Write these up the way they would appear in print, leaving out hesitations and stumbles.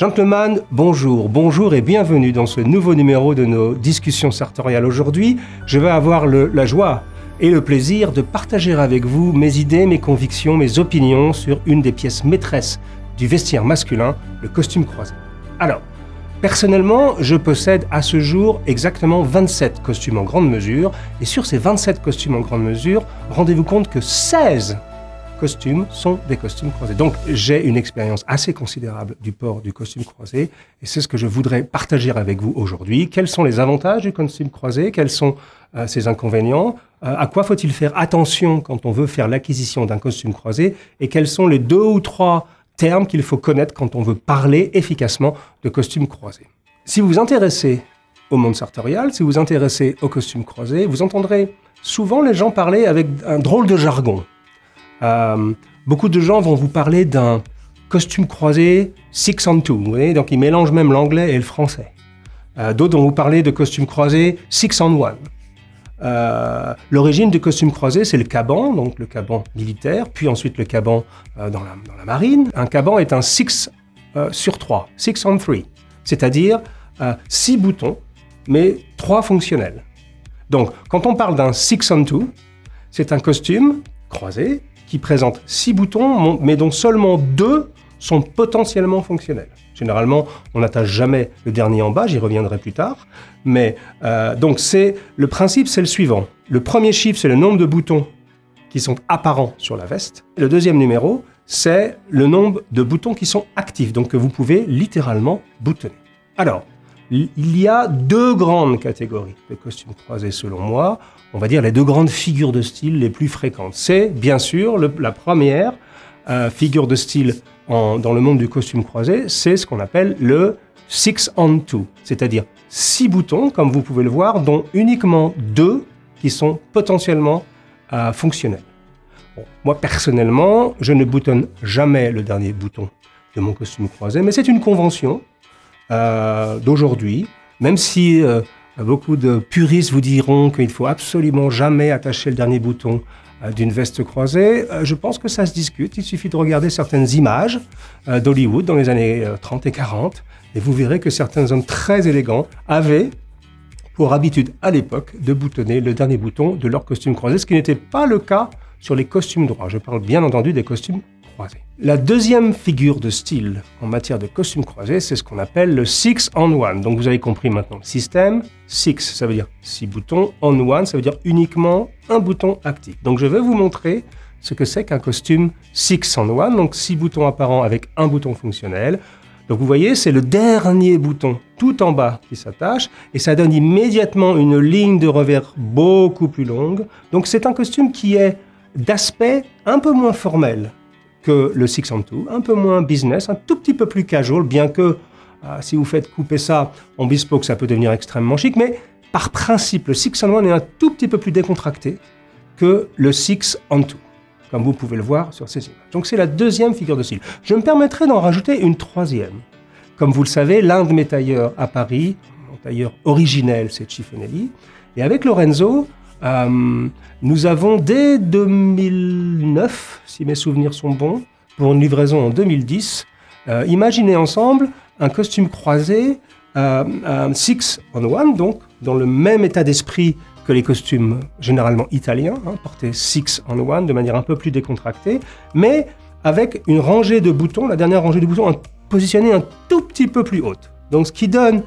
Gentleman, bonjour, bonjour et bienvenue dans ce nouveau numéro de nos discussions sartoriales. Aujourd'hui, je vais avoir la joie et le plaisir de partager avec vous mes idées, mes convictions, mes opinions sur une des pièces maîtresses du vestiaire masculin, le costume croisé. Alors, personnellement, je possède à ce jour exactement 27 costumes en grande mesure, et sur ces 27 costumes en grande mesure, rendez-vous compte que 16 costumes sont des costumes croisés. Donc, j'ai une expérience assez considérable du port du costume croisé, et c'est ce que je voudrais partager avec vous aujourd'hui. Quels sont les avantages du costume croisé? Quels sont ses inconvénients? À quoi faut-il faire attention quand on veut faire l'acquisition d'un costume croisé? Et quels sont les 2 ou 3 termes qu'il faut connaître quand on veut parler efficacement de costumes croisés? Si vous vous intéressez au monde sartorial, si vous vous intéressez aux costumes croisés, vous entendrez souvent les gens parler avec un drôle de jargon. Beaucoup de gens vont vous parler d'un costume croisé 6 and 2, vous voyez, donc ils mélangent même l'anglais et le français. D'autres vont vous parler de costume croisé 6 and 1. L'origine du costume croisé, c'est le caban, donc le caban militaire, puis ensuite le caban dans la marine. Un caban est un 6 sur 3, 6 and 3, c'est-à-dire 6 boutons, mais 3 fonctionnels. Donc, quand on parle d'un 6 and 2, c'est un costume croisé qui présente 6 boutons, mais dont seulement 2 sont potentiellement fonctionnels. Généralement, on n'attache jamais le dernier en bas, j'y reviendrai plus tard. Mais donc, le principe, c'est le suivant. Le premier chiffre, c'est le nombre de boutons qui sont apparents sur la veste. Le deuxième numéro, c'est le nombre de boutons qui sont actifs, donc que vous pouvez littéralement boutonner. Alors, il y a 2 grandes catégories de costumes croisés, selon moi. On va dire les 2 grandes figures de style les plus fréquentes. C'est, bien sûr, la première figure de style dans le monde du costume croisé, c'est ce qu'on appelle le 6 and 2, c'est-à-dire 6 boutons, comme vous pouvez le voir, dont uniquement 2 qui sont potentiellement fonctionnels. Bon, moi, personnellement, je ne boutonne jamais le dernier bouton de mon costume croisé, mais c'est une convention d'aujourd'hui, même si beaucoup de puristes vous diront qu'il ne faut absolument jamais attacher le dernier bouton d'une veste croisée. Je pense que ça se discute. Il suffit de regarder certaines images d'Hollywood dans les années 30 et 40, et vous verrez que certains hommes très élégants avaient pour habitude à l'époque de boutonner le dernier bouton de leur costume croisé, ce qui n'était pas le cas sur les costumes droits. Je parle bien entendu des costumes croisés. La deuxième figure de style en matière de costumes croisés, c'est ce qu'on appelle le 6 and 1. Donc vous avez compris maintenant le système. 6, ça veut dire 6 boutons. On 1, ça veut dire uniquement un bouton actif. Donc je vais vous montrer ce que c'est qu'un costume 6 and 1, donc 6 boutons apparents avec un bouton fonctionnel. Donc vous voyez, c'est le dernier bouton tout en bas qui s'attache, et ça donne immédiatement une ligne de revers beaucoup plus longue. Donc c'est un costume qui est d'aspect un peu moins formel que le 6 and 2, un peu moins business, un tout petit peu plus casual, bien que si vous faites couper ça en bespoke, ça peut devenir extrêmement chic, mais par principe, le 6 and 1 est un tout petit peu plus décontracté que le 6 and 2, comme vous pouvez le voir sur ces images. Donc c'est la deuxième figure de style. Je me permettrai d'en rajouter une troisième. Comme vous le savez, l'un de mes tailleurs à Paris, mon tailleur originel, c'est Cifonelli, et avec Lorenzo, nous avons dès 2009, si mes souvenirs sont bons, pour une livraison en 2010, imaginé ensemble un costume croisé 6 and 1, donc dans le même état d'esprit que les costumes généralement italiens, hein, portés 6 and 1 de manière un peu plus décontractée, mais avec une rangée de boutons, la dernière rangée de boutons positionnée un tout petit peu plus haute. Donc ce qui donne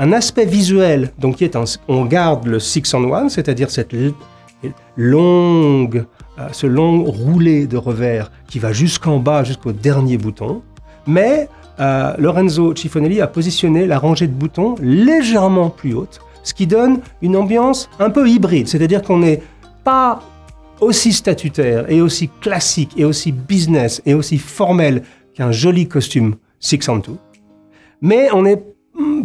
un aspect visuel, donc qui est on garde le 6 and 1, c'est-à-dire ce long roulé de revers qui va jusqu'en bas, jusqu'au dernier bouton. Mais Lorenzo Cifonelli a positionné la rangée de boutons légèrement plus haute, ce qui donne une ambiance un peu hybride, c'est-à-dire qu'on n'est pas aussi statutaire et aussi classique et aussi business et aussi formel qu'un joli costume 6 and 2, mais on n'est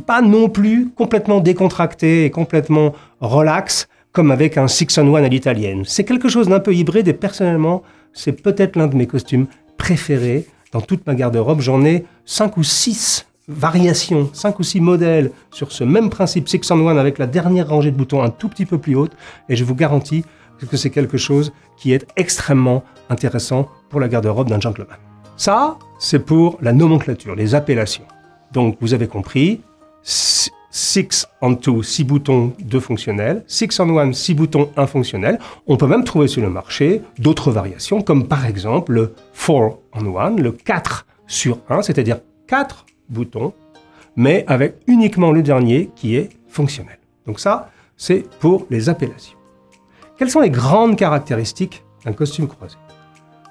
pas non plus complètement décontracté et complètement relax comme avec un 6 and 1 à l'italienne. C'est quelque chose d'un peu hybride, et personnellement, c'est peut-être l'un de mes costumes préférés dans toute ma garde-robe. J'en ai 5 ou 6 variations, 5 ou 6 modèles sur ce même principe 6 and 1 avec la dernière rangée de boutons un tout petit peu plus haute, et je vous garantis que c'est quelque chose qui est extrêmement intéressant pour la garde-robe d'un gentleman. Ça, c'est pour la nomenclature, les appellations. Donc, vous avez compris, 6 on 2, 6 boutons, 2 fonctionnels. 6 on 1, 6 boutons, 1 fonctionnel. On peut même trouver sur le marché d'autres variations, comme par exemple le 4 on 1, le 4 sur 1, c'est-à-dire 4 boutons, mais avec uniquement le dernier qui est fonctionnel. Donc ça, c'est pour les appellations. Quelles sont les grandes caractéristiques d'un costume croisé?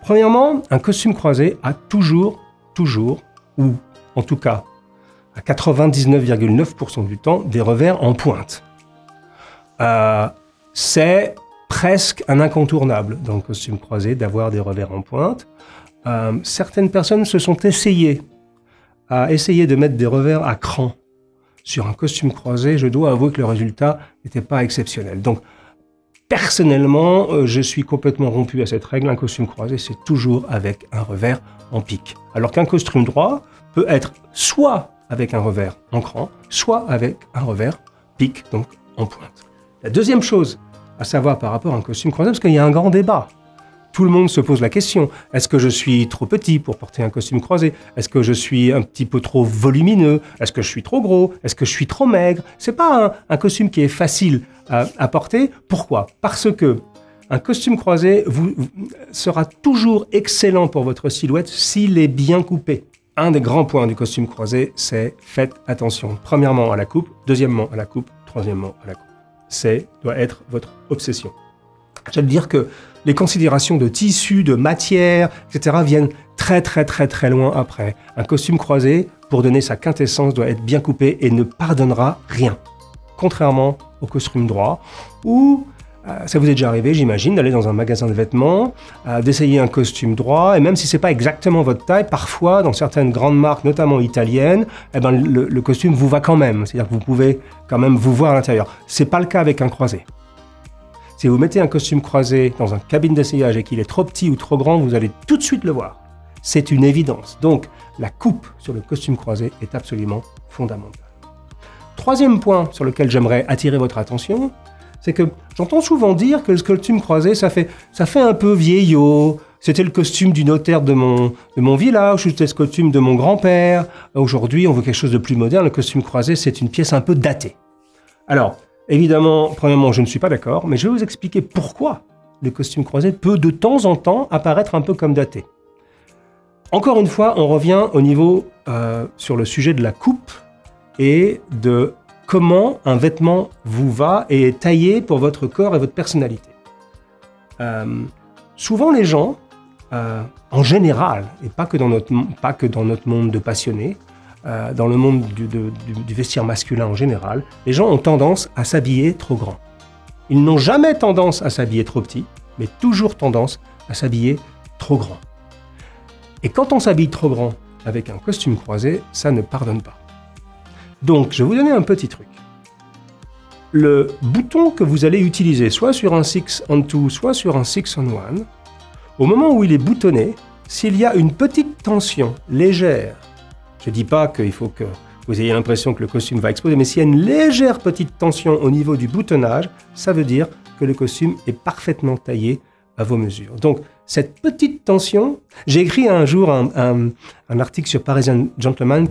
Premièrement, un costume croisé a toujours, ou en tout cas à 99,9% du temps, des revers en pointe. C'est presque un incontournable dans le costume croisé d'avoir des revers en pointe. Certaines personnes se sont essayées à essayer de mettre des revers à cran sur un costume croisé. Je dois avouer que le résultat n'était pas exceptionnel. Donc, personnellement, je suis complètement rompu à cette règle. Un costume croisé, c'est toujours avec un revers en pique. Alors qu'un costume droit peut être soit avec un revers en cran, soit avec un revers pique, donc en pointe. La deuxième chose à savoir par rapport à un costume croisé, parce qu'il y a un grand débat. Tout le monde se pose la question, est-ce que je suis trop petit pour porter un costume croisé? Est-ce que je suis un petit peu trop volumineux? Est-ce que je suis trop gros? Est-ce que je suis trop maigre? C'est pas un costume qui est facile à porter. Pourquoi? Parce que un costume croisé sera toujours excellent pour votre silhouette s'il est bien coupé. Un des grands points du costume croisé, c'est faites attention. Premièrement à la coupe, deuxièmement à la coupe, troisièmement à la coupe. C'est doit être votre obsession. Je veux dire que les considérations de tissu, de matière, etc. viennent très loin après. Un costume croisé, pour donner sa quintessence, doit être bien coupé et ne pardonnera rien. Contrairement au costume droit, où ça vous est déjà arrivé, j'imagine, d'aller dans un magasin de vêtements, d'essayer un costume droit, et même si c'est pas exactement votre taille, parfois, dans certaines grandes marques, notamment italiennes, eh ben, le costume vous va quand même. C'est-à-dire que vous pouvez quand même vous voir à l'intérieur. C'est pas le cas avec un croisé. Si vous mettez un costume croisé dans un cabine d'essayage et qu'il est trop petit ou trop grand, vous allez tout de suite le voir. C'est une évidence. Donc, la coupe sur le costume croisé est absolument fondamentale. Troisième point sur lequel j'aimerais attirer votre attention, c'est que j'entends souvent dire que le costume croisé, ça fait un peu vieillot. C'était le costume du notaire de mon village, c'était le costume de mon grand-père. Aujourd'hui, on veut quelque chose de plus moderne. Le costume croisé, c'est une pièce un peu datée. Alors, évidemment, premièrement, je ne suis pas d'accord, mais je vais vous expliquer pourquoi le costume croisé peut de temps en temps apparaître un peu comme daté. Encore une fois, on revient au niveau sur le sujet de la coupe et de comment un vêtement vous va et est taillé pour votre corps et votre personnalité. Souvent, les gens, en général, et pas que dans notre monde de passionnés, dans le monde du vestiaire masculin en général, les gens ont tendance à s'habiller trop grand. Ils n'ont jamais tendance à s'habiller trop petit, mais toujours tendance à s'habiller trop grand. Et quand on s'habille trop grand avec un costume croisé, ça ne pardonne pas. Donc, je vais vous donner un petit truc. Le bouton que vous allez utiliser, soit sur un 6 on 2, soit sur un 6 on 1, au moment où il est boutonné, s'il y a une petite tension légère, je ne dis pas qu'il faut que vous ayez l'impression que le costume va exploser, mais s'il y a une légère petite tension au niveau du boutonnage, ça veut dire que le costume est parfaitement taillé à vos mesures. Donc, cette petite tension, j'ai écrit un jour un article sur Parisian Gentleman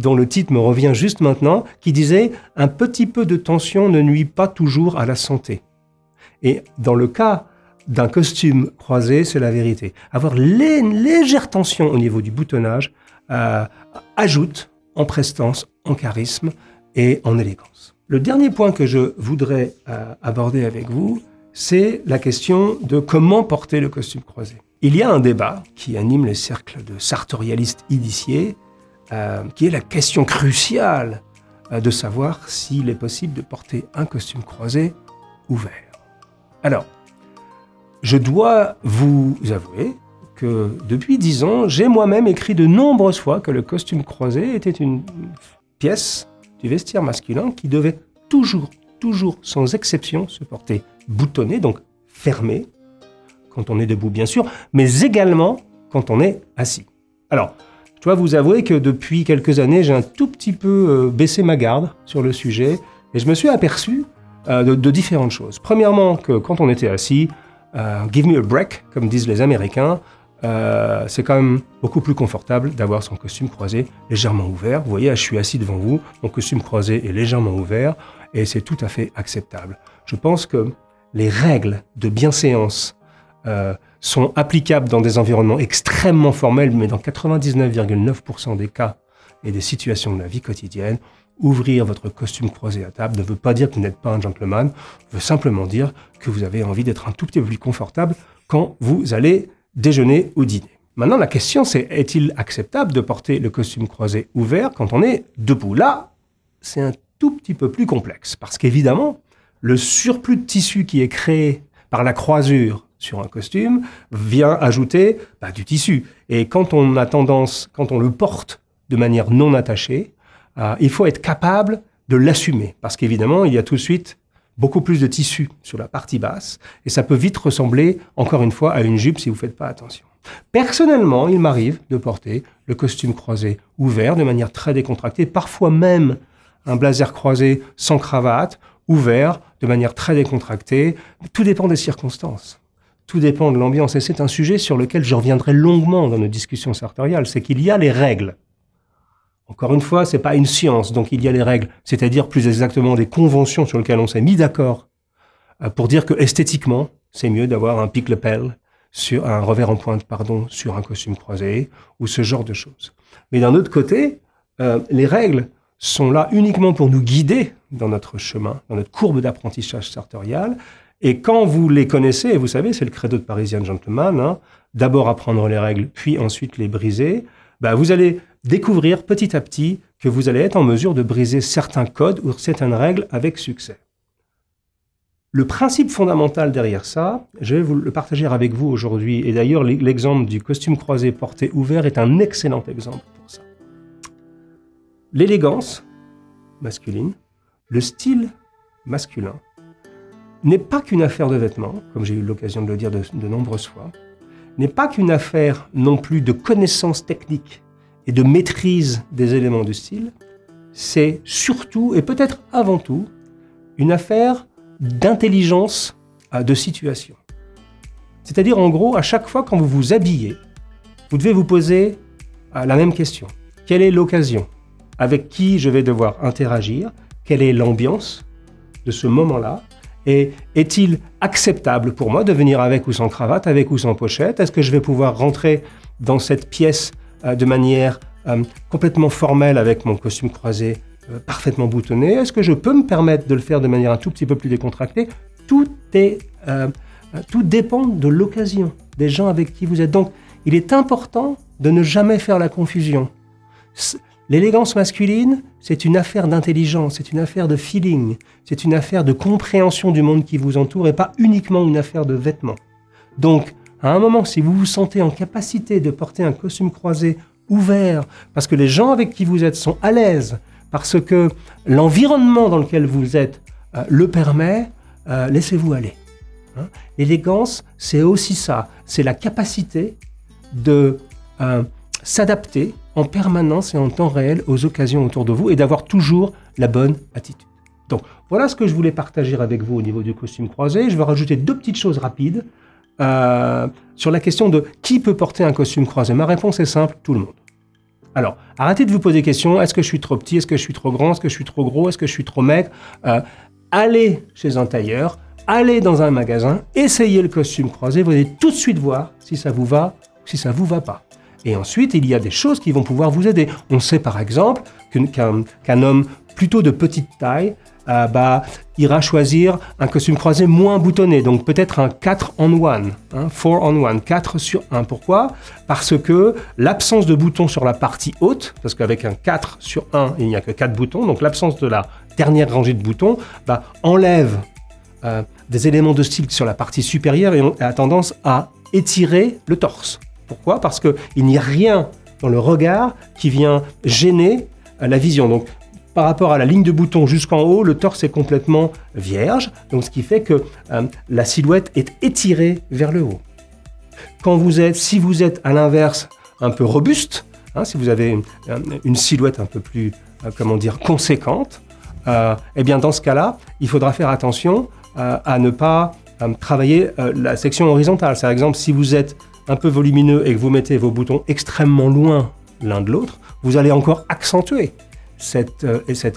dont le titre me revient juste maintenant, qui disait « Un petit peu de tension ne nuit pas toujours à la santé ». Et dans le cas d'un costume croisé, c'est la vérité. Avoir une légère tension au niveau du boutonnage, ajoute en prestance, en charisme et en élégance. Le dernier point que je voudrais aborder avec vous, c'est la question de comment porter le costume croisé. Il y a un débat qui anime les cercles de sartorialistes initiés, qui est la question cruciale de savoir s'il est possible de porter un costume croisé ouvert. Alors, je dois vous avouer que depuis 10 ans, j'ai moi-même écrit de nombreuses fois que le costume croisé était une pièce du vestiaire masculin qui devait toujours, sans exception, se porter boutonné, donc fermé, quand on est debout bien sûr, mais également quand on est assis. Alors, je dois vous avouer que depuis quelques années, j'ai un tout petit peu baissé ma garde sur le sujet et je me suis aperçu de différentes choses. Premièrement, que quand on était assis, give me a break, comme disent les Américains, c'est quand même beaucoup plus confortable d'avoir son costume croisé légèrement ouvert. Vous voyez, je suis assis devant vous, mon costume croisé est légèrement ouvert et c'est tout à fait acceptable. Je pense que les règles de bienséance sont applicables dans des environnements extrêmement formels, mais dans 99,9% des cas et des situations de la vie quotidienne, ouvrir votre costume croisé à table ne veut pas dire que vous n'êtes pas un gentleman, veut simplement dire que vous avez envie d'être un tout petit peu plus confortable quand vous allez déjeuner ou dîner. Maintenant, la question c'est, est-il acceptable de porter le costume croisé ouvert quand on est debout? Là, c'est un tout petit peu plus complexe, parce qu'évidemment, le surplus de tissu qui est créé par la croisure sur un costume vient ajouter du tissu. Et quand on a tendance, quand on le porte de manière non attachée, il faut être capable de l'assumer, parce qu'évidemment, il y a tout de suite beaucoup plus de tissu sur la partie basse, et ça peut vite ressembler, encore une fois, à une jupe si vous ne faites pas attention. Personnellement, il m'arrive de porter le costume croisé ouvert de manière très décontractée, parfois même un blazer croisé sans cravate, ouvert de manière très décontractée. Tout dépend des circonstances, tout dépend de l'ambiance, et c'est un sujet sur lequel je reviendrai longuement dans nos discussions sartoriales, c'est qu'il y a les règles. Encore une fois, ce n'est pas une science, donc il y a les règles, c'est-à-dire plus exactement des conventions sur lesquelles on s'est mis d'accord pour dire que esthétiquement, c'est mieux d'avoir un pique-le-pelle, un revers en pointe, pardon, sur un costume croisé, ou ce genre de choses. Mais d'un autre côté, les règles sont là uniquement pour nous guider dans notre chemin, dans notre courbe d'apprentissage sartorial, et quand vous les connaissez, vous savez, c'est le credo de Parisian Gentleman, hein, d'abord apprendre les règles, puis ensuite les briser, vous allez découvrir petit à petit que vous allez être en mesure de briser certains codes ou certaines règles avec succès. Le principe fondamental derrière ça, je vais vous le partager avec vous aujourd'hui, et d'ailleurs l'exemple du costume croisé porté ouvert est un excellent exemple pour ça. L'élégance masculine, le style masculin, n'est pas qu'une affaire de vêtements, comme j'ai eu l'occasion de le dire de nombreuses fois, n'est pas qu'une affaire non plus de connaissances techniques et de maîtrise des éléments du style, c'est surtout et peut-être avant tout une affaire d'intelligence de situation. C'est-à-dire en gros, à chaque fois quand vous vous habillez, vous devez vous poser la même question. Quelle est l'occasion? Avec qui je vais devoir interagir? Quelle est l'ambiance de ce moment-là? Et est-il acceptable pour moi de venir avec ou sans cravate, avec ou sans pochette? Est-ce que je vais pouvoir rentrer dans cette pièce de manière complètement formelle avec mon costume croisé parfaitement boutonné? Est-ce que je peux me permettre de le faire de manière un tout petit peu plus décontractée? Tout dépend de l'occasion, des gens avec qui vous êtes. Donc, il est important de ne jamais faire la confusion. L'élégance masculine, c'est une affaire d'intelligence, c'est une affaire de feeling, c'est une affaire de compréhension du monde qui vous entoure et pas uniquement une affaire de vêtements. Donc, à un moment, si vous vous sentez en capacité de porter un costume croisé ouvert, parce que les gens avec qui vous êtes sont à l'aise, parce que l'environnement dans lequel vous êtes le permet, laissez-vous aller. Hein? L'élégance, c'est aussi ça, c'est la capacité de s'adapter en permanence et en temps réel aux occasions autour de vous et d'avoir toujours la bonne attitude. Donc voilà ce que je voulais partager avec vous au niveau du costume croisé. Je vais rajouter deux petites choses rapides sur la question de qui peut porter un costume croisé. Ma réponse est simple, tout le monde. Alors, arrêtez de vous poser des questions, est-ce que je suis trop petit, est-ce que je suis trop grand, est-ce que je suis trop gros, est-ce que je suis trop maigre? Allez chez un tailleur, allez dans un magasin, essayez le costume croisé, vous allez tout de suite voir si ça vous va ou si ça vous va pas. Et ensuite, il y a des choses qui vont pouvoir vous aider. On sait par exemple qu'un homme plutôt de petite taille ira choisir un costume croisé moins boutonné, donc peut-être un 4-on-1, hein, 4-on-1, 4 sur 1. Pourquoi? Parce que l'absence de boutons sur la partie haute, parce qu'avec un 4 sur 1, il n'y a que 4 boutons, donc l'absence de la dernière rangée de boutons enlève des éléments de style sur la partie supérieure et on a tendance à étirer le torse. Pourquoi? Parce qu'il n'y a rien dans le regard qui vient gêner la vision. Donc, par rapport à la ligne de bouton jusqu'en haut, le torse est complètement vierge, donc ce qui fait que la silhouette est étirée vers le haut. Quand vous êtes, si vous êtes à l'inverse un peu robuste, hein, si vous avez une silhouette un peu plus, conséquente, eh bien dans ce cas-là, il faudra faire attention à ne pas travailler la section horizontale. Par exemple, si vous êtes un peu volumineux et que vous mettez vos boutons extrêmement loin l'un de l'autre, vous allez encore accentuer cet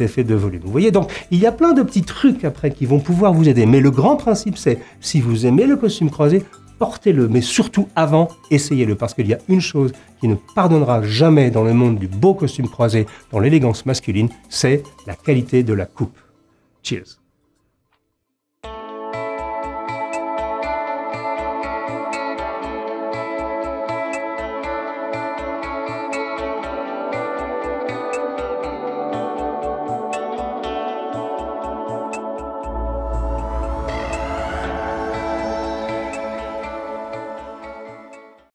effet de volume. Vous voyez, donc il y a plein de petits trucs après qui vont pouvoir vous aider. Mais le grand principe, c'est si vous aimez le costume croisé, portez-le, mais surtout avant, essayez-le, parce qu'il y a une chose qui ne pardonnera jamais dans le monde du beau costume croisé, dans l'élégance masculine, c'est la qualité de la coupe. Cheers!